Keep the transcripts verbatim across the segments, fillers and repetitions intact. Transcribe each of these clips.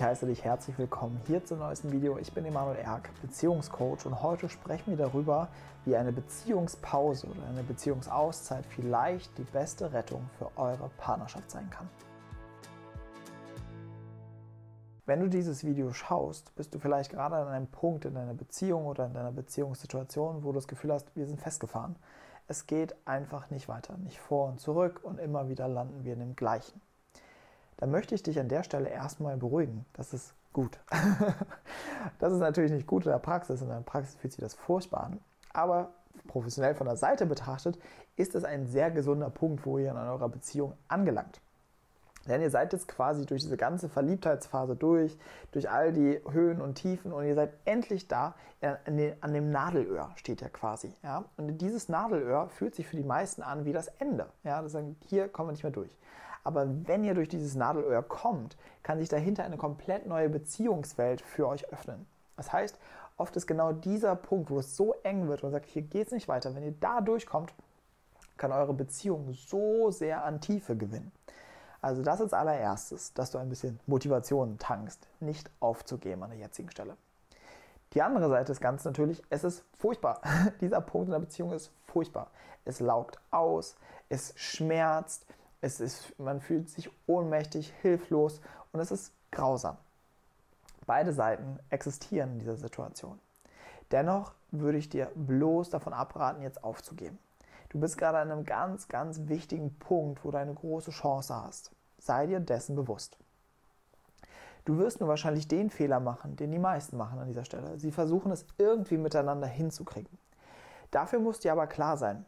Ich heiße dich herzlich willkommen hier zum neuesten Video. Ich bin Emanuel Erk, Beziehungscoach, und heute sprechen wir darüber, wie eine Beziehungspause oder eine Beziehungsauszeit vielleicht die beste Rettung für eure Partnerschaft sein kann. Wenn du dieses Video schaust, bist du vielleicht gerade an einem Punkt in deiner Beziehung oder in deiner Beziehungssituation, wo du das Gefühl hast, wir sind festgefahren. Es geht einfach nicht weiter, nicht vor und zurück, und immer wieder landen wir in dem Gleichen. Da möchte ich dich an der Stelle erstmal beruhigen. Das ist gut. Das ist natürlich nicht gut in der Praxis. In der Praxis fühlt sich das furchtbar an. Aber professionell von der Seite betrachtet, ist es ein sehr gesunder Punkt, wo ihr in eurer Beziehung angelangt. Denn ihr seid jetzt quasi durch diese ganze Verliebtheitsphase durch, durch all die Höhen und Tiefen, und ihr seid endlich da, an dem Nadelöhr steht ihr quasi. Ja? Und dieses Nadelöhr fühlt sich für die meisten an wie das Ende. Ja? Das sagen, hier kommen wir nicht mehr durch. Aber wenn ihr durch dieses Nadelöhr kommt, kann sich dahinter eine komplett neue Beziehungswelt für euch öffnen. Das heißt, oft ist genau dieser Punkt, wo es so eng wird und sagt, hier geht es nicht weiter. Wenn ihr da durchkommt, kann eure Beziehung so sehr an Tiefe gewinnen. Also das als allererstes, dass du ein bisschen Motivation tankst, nicht aufzugeben an der jetzigen Stelle. Die andere Seite des Ganzen natürlich, es ist furchtbar. Dieser Punkt in der Beziehung ist furchtbar. Es laugt aus, es schmerzt, es ist, man fühlt sich ohnmächtig, hilflos, und es ist grausam. Beide Seiten existieren in dieser Situation. Dennoch würde ich dir bloß davon abraten, jetzt aufzugeben. Du bist gerade an einem ganz, ganz wichtigen Punkt, wo du eine große Chance hast. Sei dir dessen bewusst. Du wirst nur wahrscheinlich den Fehler machen, den die meisten machen an dieser Stelle. Sie versuchen es irgendwie miteinander hinzukriegen. Dafür muss dir aber klar sein,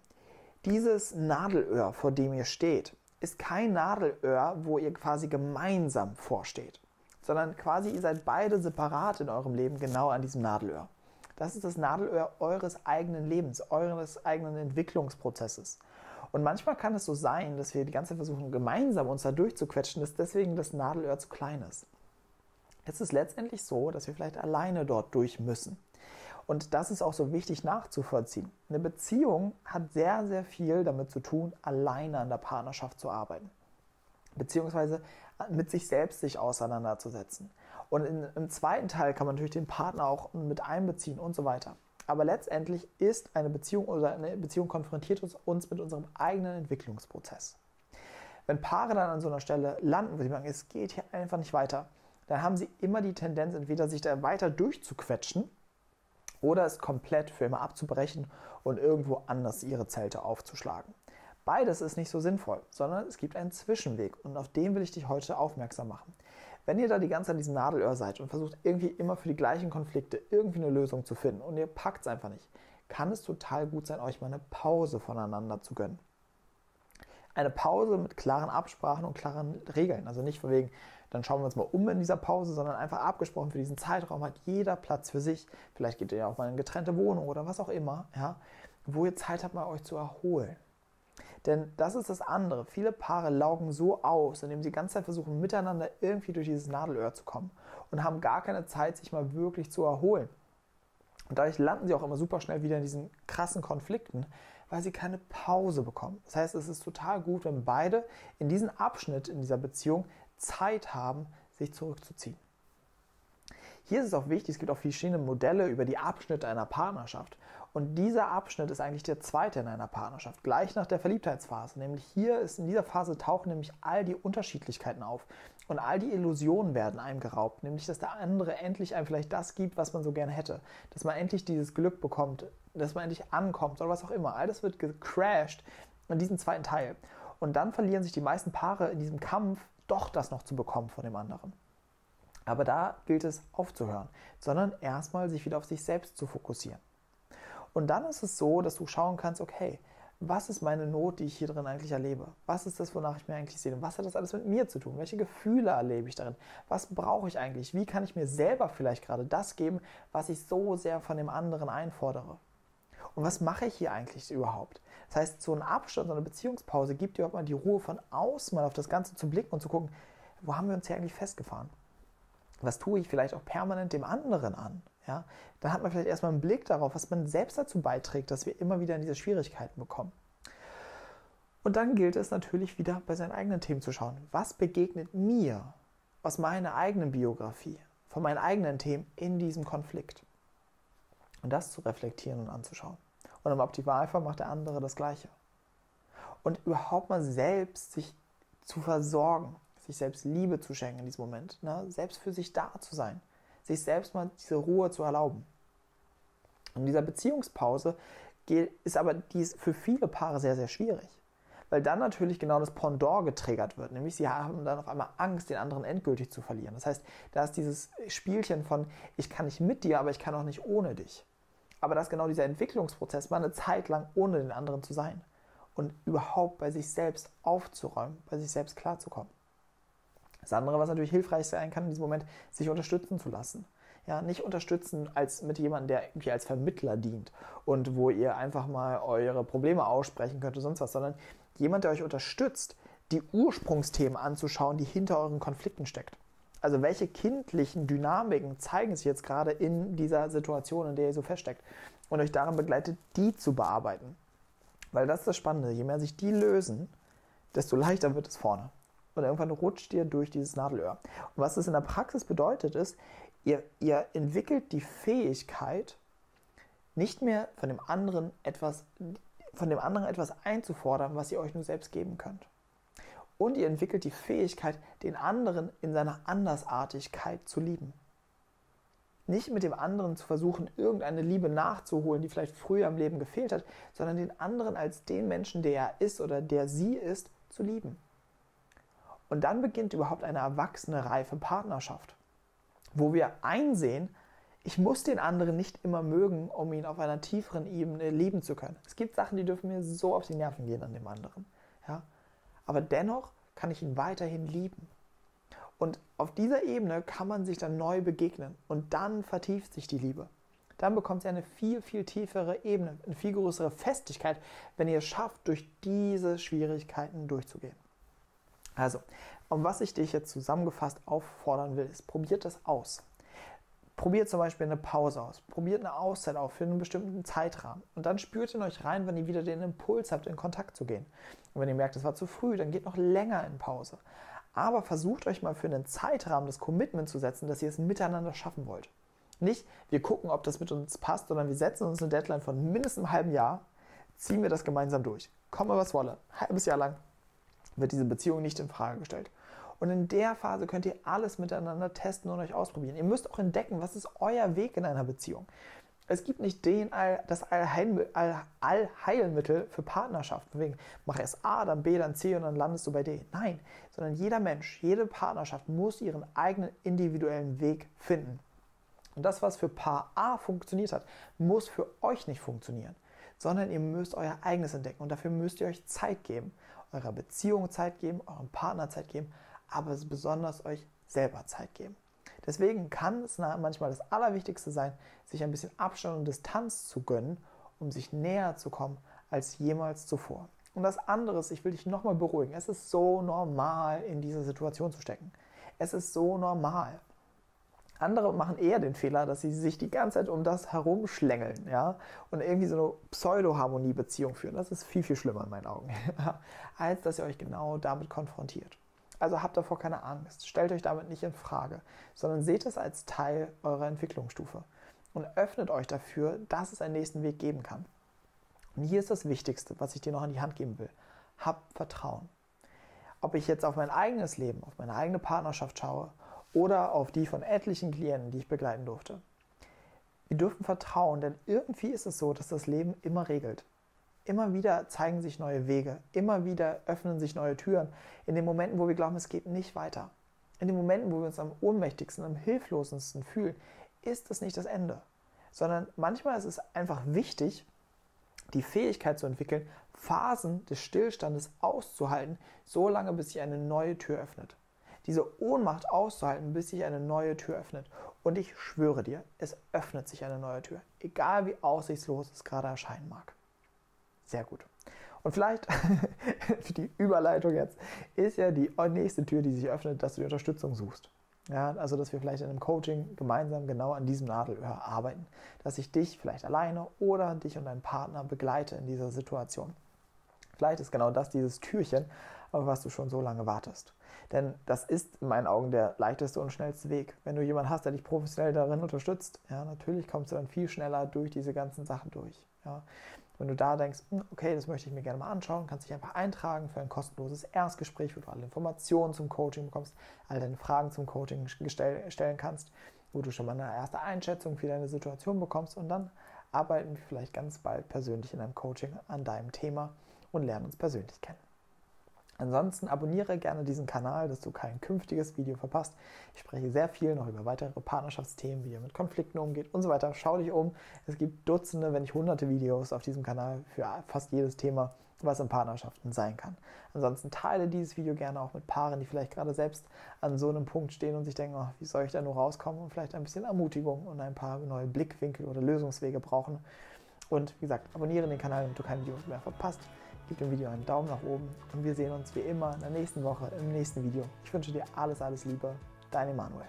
dieses Nadelöhr, vor dem ihr steht, ist kein Nadelöhr, wo ihr quasi gemeinsam vorsteht, sondern quasi ihr seid beide separat in eurem Leben genau an diesem Nadelöhr. Das ist das Nadelöhr eures eigenen Lebens, eures eigenen Entwicklungsprozesses. Und manchmal kann es so sein, dass wir die ganze Zeit versuchen, gemeinsam uns da durchzuquetschen, dass deswegen das Nadelöhr zu klein ist. Es ist letztendlich so, dass wir vielleicht alleine dort durch müssen. Und das ist auch so wichtig nachzuvollziehen. Eine Beziehung hat sehr, sehr viel damit zu tun, alleine an der Partnerschaft zu arbeiten, beziehungsweise mit sich selbst sich auseinanderzusetzen. Und in, im zweiten Teil kann man natürlich den Partner auch mit einbeziehen und so weiter. Aber letztendlich ist eine Beziehung oder eine Beziehung konfrontiert uns, uns mit unserem eigenen Entwicklungsprozess. Wenn Paare dann an so einer Stelle landen, wo sie sagen, es geht hier einfach nicht weiter, dann haben sie immer die Tendenz, entweder sich da weiter durchzuquetschen oder es komplett für immer abzubrechen und irgendwo anders ihre Zelte aufzuschlagen. Beides ist nicht so sinnvoll, sondern es gibt einen Zwischenweg, und auf den will ich dich heute aufmerksam machen. Wenn ihr da die ganze Zeit in diesem Nadelöhr seid und versucht irgendwie immer für die gleichen Konflikte irgendwie eine Lösung zu finden und ihr packt es einfach nicht, kann es total gut sein, euch mal eine Pause voneinander zu gönnen. Eine Pause mit klaren Absprachen und klaren Regeln. Also nicht von wegen, dann schauen wir uns mal um in dieser Pause, sondern einfach abgesprochen, für diesen Zeitraum hat jeder Platz für sich. Vielleicht geht ihr ja auch mal in eine getrennte Wohnung oder was auch immer, ja, wo ihr Zeit habt, mal euch zu erholen. Denn das ist das andere. Viele Paare laugen so aus, indem sie die ganze Zeit versuchen, miteinander irgendwie durch dieses Nadelöhr zu kommen und haben gar keine Zeit, sich mal wirklich zu erholen. Und dadurch landen sie auch immer super schnell wieder in diesen krassen Konflikten, weil sie keine Pause bekommen. Das heißt, es ist total gut, wenn beide in diesem Abschnitt, in dieser Beziehung, Zeit haben, sich zurückzuziehen. Hier ist es auch wichtig, es gibt auch verschiedene Modelle über die Abschnitte einer Partnerschaft. Und dieser Abschnitt ist eigentlich der zweite in einer Partnerschaft, gleich nach der Verliebtheitsphase. Nämlich hier ist, in dieser Phase tauchen nämlich all die Unterschiedlichkeiten auf und all die Illusionen werden einem geraubt. Nämlich, dass der andere endlich einem vielleicht das gibt, was man so gerne hätte. Dass man endlich dieses Glück bekommt, dass man endlich ankommt oder was auch immer. All das wird gecrashed in diesem zweiten Teil. Und dann verlieren sich die meisten Paare in diesem Kampf, doch das noch zu bekommen von dem anderen. Aber da gilt es aufzuhören, sondern erstmal sich wieder auf sich selbst zu fokussieren. Und dann ist es so, dass du schauen kannst, okay, was ist meine Not, die ich hier drin eigentlich erlebe? Was ist das, wonach ich mir eigentlich sehne? Was hat das alles mit mir zu tun? Welche Gefühle erlebe ich darin? Was brauche ich eigentlich? Wie kann ich mir selber vielleicht gerade das geben, was ich so sehr von dem anderen einfordere? Und was mache ich hier eigentlich überhaupt? Das heißt, so ein Abstand, so eine Beziehungspause gibt dir überhaupt mal die Ruhe, von außen mal auf das Ganze zu blicken und zu gucken, wo haben wir uns hier eigentlich festgefahren? Was tue ich vielleicht auch permanent dem anderen an? Ja, dann hat man vielleicht erstmal einen Blick darauf, was man selbst dazu beiträgt, dass wir immer wieder in diese Schwierigkeiten bekommen. Und dann gilt es natürlich wieder bei seinen eigenen Themen zu schauen. Was begegnet mir aus meiner eigenen Biografie, von meinen eigenen Themen in diesem Konflikt. Und das zu reflektieren und anzuschauen. Und im Optimalfall macht der andere das Gleiche. Und überhaupt mal selbst sich zu versorgen, sich selbst Liebe zu schenken in diesem Moment, ne? Selbst für sich da zu sein, sich selbst mal diese Ruhe zu erlauben. Und dieser Beziehungspause geht, ist aber dies für viele Paare sehr, sehr schwierig, weil dann natürlich genau das Pendant getriggert wird, nämlich sie haben dann auf einmal Angst, den anderen endgültig zu verlieren. Das heißt, da ist dieses Spielchen von, ich kann nicht mit dir, aber ich kann auch nicht ohne dich. Aber das ist genau dieser Entwicklungsprozess, mal eine Zeit lang ohne den anderen zu sein und überhaupt bei sich selbst aufzuräumen, bei sich selbst klarzukommen. Das andere, was natürlich hilfreich sein kann in diesem Moment, sich unterstützen zu lassen. Ja, nicht unterstützen als mit jemandem, der irgendwie als Vermittler dient und wo ihr einfach mal eure Probleme aussprechen könnt oder sonst was, sondern jemand, der euch unterstützt, die Ursprungsthemen anzuschauen, die hinter euren Konflikten steckt. Also welche kindlichen Dynamiken zeigen sich jetzt gerade in dieser Situation, in der ihr so feststeckt, und euch darin begleitet, die zu bearbeiten. Weil das ist das Spannende, je mehr sich die lösen, desto leichter wird es vorne. Und irgendwann rutscht ihr durch dieses Nadelöhr. Und was das in der Praxis bedeutet ist, ihr, ihr entwickelt die Fähigkeit, nicht mehr von dem anderen etwas, von dem anderen etwas einzufordern, was ihr euch nur selbst geben könnt. Und ihr entwickelt die Fähigkeit, den anderen in seiner Andersartigkeit zu lieben. Nicht mit dem anderen zu versuchen, irgendeine Liebe nachzuholen, die vielleicht früher im Leben gefehlt hat, sondern den anderen als den Menschen, der er ist oder der sie ist, zu lieben. Und dann beginnt überhaupt eine erwachsene, reife Partnerschaft, wo wir einsehen, ich muss den anderen nicht immer mögen, um ihn auf einer tieferen Ebene lieben zu können. Es gibt Sachen, die dürfen mir so auf die Nerven gehen an dem anderen. Ja? Aber dennoch kann ich ihn weiterhin lieben. Und auf dieser Ebene kann man sich dann neu begegnen und dann vertieft sich die Liebe. Dann bekommt sie eine viel, viel tiefere Ebene, eine viel größere Festigkeit, wenn ihr es schafft, durch diese Schwierigkeiten durchzugehen. Also, um was ich dich jetzt zusammengefasst auffordern will, ist, probiert das aus. Probiert zum Beispiel eine Pause aus, probiert eine Auszeit auf für einen bestimmten Zeitrahmen und dann spürt in euch rein, wenn ihr wieder den Impuls habt, in Kontakt zu gehen. Und wenn ihr merkt, es war zu früh, dann geht noch länger in Pause. Aber versucht euch mal für einen Zeitrahmen das Commitment zu setzen, dass ihr es miteinander schaffen wollt. Nicht, wir gucken, ob das mit uns passt, sondern wir setzen uns eine Deadline von mindestens einem halben Jahr, ziehen wir das gemeinsam durch. Komme, was wolle, ein halbes Jahr lang wird diese Beziehung nicht in Frage gestellt. Und in der Phase könnt ihr alles miteinander testen und euch ausprobieren. Ihr müsst auch entdecken, was ist euer Weg in einer Beziehung. Es gibt nicht den All, das Allheilmittel für Partnerschaften. Deswegen mach erst A, dann B, dann C und dann landest du bei D. Nein, sondern jeder Mensch, jede Partnerschaft muss ihren eigenen individuellen Weg finden. Und das, was für Paar A funktioniert hat, muss für euch nicht funktionieren, sondern ihr müsst euer eigenes entdecken. Und dafür müsst ihr euch Zeit geben, eurer Beziehung Zeit geben, eurem Partner Zeit geben, aber besonders euch selber Zeit geben. Deswegen kann es manchmal das Allerwichtigste sein, sich ein bisschen Abstand und Distanz zu gönnen, um sich näher zu kommen als jemals zuvor. Und das andere ist, ich will dich nochmal beruhigen, es ist so normal, in diese Situation zu stecken. Es ist so normal. Andere machen eher den Fehler, dass sie sich die ganze Zeit um das herumschlängeln, ja, und irgendwie so eine Pseudo-Harmonie-Beziehung führen. Das ist viel, viel schlimmer in meinen Augen, als dass ihr euch genau damit konfrontiert. Also habt davor keine Angst, stellt euch damit nicht in Frage, sondern seht es als Teil eurer Entwicklungsstufe und öffnet euch dafür, dass es einen nächsten Weg geben kann. Und hier ist das Wichtigste, was ich dir noch in die Hand geben will. Habt Vertrauen. Ob ich jetzt auf mein eigenes Leben, auf meine eigene Partnerschaft schaue oder auf die von etlichen Klienten, die ich begleiten durfte. Wir dürfen vertrauen, denn irgendwie ist es so, dass das Leben immer regelt. Immer wieder zeigen sich neue Wege, immer wieder öffnen sich neue Türen. In den Momenten, wo wir glauben, es geht nicht weiter, in den Momenten, wo wir uns am ohnmächtigsten, am hilflosesten fühlen, ist das nicht das Ende. Sondern manchmal ist es einfach wichtig, die Fähigkeit zu entwickeln, Phasen des Stillstandes auszuhalten, so lange, bis sich eine neue Tür öffnet. Diese Ohnmacht auszuhalten, bis sich eine neue Tür öffnet. Und ich schwöre dir, es öffnet sich eine neue Tür, egal wie aussichtslos es gerade erscheinen mag. Sehr gut. Und vielleicht, für die Überleitung jetzt, ist ja die nächste Tür, die sich öffnet, dass du die Unterstützung suchst. Ja, also, dass wir vielleicht in einem Coaching gemeinsam genau an diesem Nadelöhr arbeiten. Dass ich dich vielleicht alleine oder dich und deinen Partner begleite in dieser Situation. Vielleicht ist genau das dieses Türchen, auf was du schon so lange wartest. Denn das ist in meinen Augen der leichteste und schnellste Weg. Wenn du jemanden hast, der dich professionell darin unterstützt, ja, natürlich kommst du dann viel schneller durch diese ganzen Sachen durch. Ja. Wenn du da denkst, okay, das möchte ich mir gerne mal anschauen, kannst dich einfach eintragen für ein kostenloses Erstgespräch, wo du alle Informationen zum Coaching bekommst, all deine Fragen zum Coaching gestell, stellen kannst, wo du schon mal eine erste Einschätzung für deine Situation bekommst, und dann arbeiten wir vielleicht ganz bald persönlich in einem Coaching an deinem Thema und lernen uns persönlich kennen. Ansonsten abonniere gerne diesen Kanal, dass du kein künftiges Video verpasst. Ich spreche sehr viel noch über weitere Partnerschaftsthemen, wie ihr mit Konflikten umgeht und so weiter. Schau dich um. Es gibt Dutzende, wenn nicht hunderte Videos auf diesem Kanal für fast jedes Thema, was in Partnerschaften sein kann. Ansonsten teile dieses Video gerne auch mit Paaren, die vielleicht gerade selbst an so einem Punkt stehen und sich denken, oh, wie soll ich da nur rauskommen, und vielleicht ein bisschen Ermutigung und ein paar neue Blickwinkel oder Lösungswege brauchen. Und wie gesagt, abonniere den Kanal, damit du keine Videos mehr verpasst. Gib dem Video einen Daumen nach oben und wir sehen uns wie immer in der nächsten Woche im nächsten Video. Ich wünsche dir alles, alles Liebe. Dein Emanuel.